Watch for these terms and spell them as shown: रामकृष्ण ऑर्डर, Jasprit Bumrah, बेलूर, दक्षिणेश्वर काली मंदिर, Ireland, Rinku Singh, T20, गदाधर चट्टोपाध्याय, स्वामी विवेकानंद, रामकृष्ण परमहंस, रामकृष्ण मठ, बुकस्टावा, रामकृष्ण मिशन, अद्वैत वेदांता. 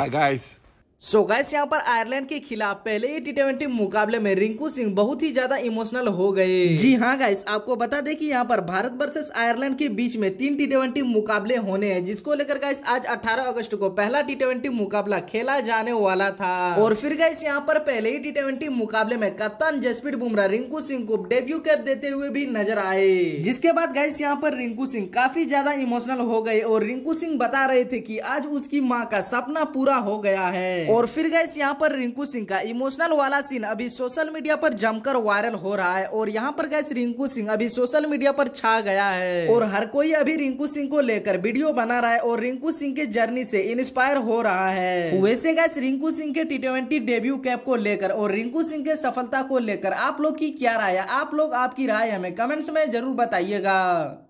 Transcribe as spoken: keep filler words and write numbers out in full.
Hi guys. So so guys यहाँ पर Ireland के खिलाफ पहले ही टी ट्वेंटी मुकाबले में रिंकू सिंह बहुत ही ज्यादा इमोशनल हो गए। जी हाँ गाइस, आपको बता दें कि यहाँ पर भारत वर्सेस आयरलैंड के बीच में तीन टी ट्वेंटी मुकाबले होने हैं, जिसको लेकर गाइस आज अठारह अगस्त को पहला टी ट्वेंटी मुकाबला खेला जाने वाला था। और फिर गाइस यहाँ पर पहले ही टी ट्वेंटी मुकाबले में कप्तान जसप्रीत बुमराह रिंकू सिंह को डेब्यू कैप देते हुए भी नजर आए, जिसके बाद गाइस यहाँ पर रिंकू सिंह काफी ज्यादा इमोशनल हो गए। और रिंकू सिंह बता रहे थे कि आज उसकी माँ का सपना पूरा हो गया है। और फिर गाइस यहाँ पर रिंकू सिंह का इमोशनल वाला सीन अभी सोशल मीडिया पर जमकर वायरल हो रहा है। और यहाँ पर गाइस रिंकू सिंह अभी सोशल मीडिया पर छा गया है और हर कोई अभी रिंकू सिंह को लेकर वीडियो बना रहा है और रिंकू सिंह के जर्नी से इंस्पायर हो रहा है। वैसे गाइस रिंकू सिंह के टी ट्वेंटी डेब्यू कैप को लेकर और रिंकू सिंह के सफलता को लेकर आप लोग की क्या राय है? आप लोग आपकी राय हमें कमेंट्स में जरूर बताइएगा।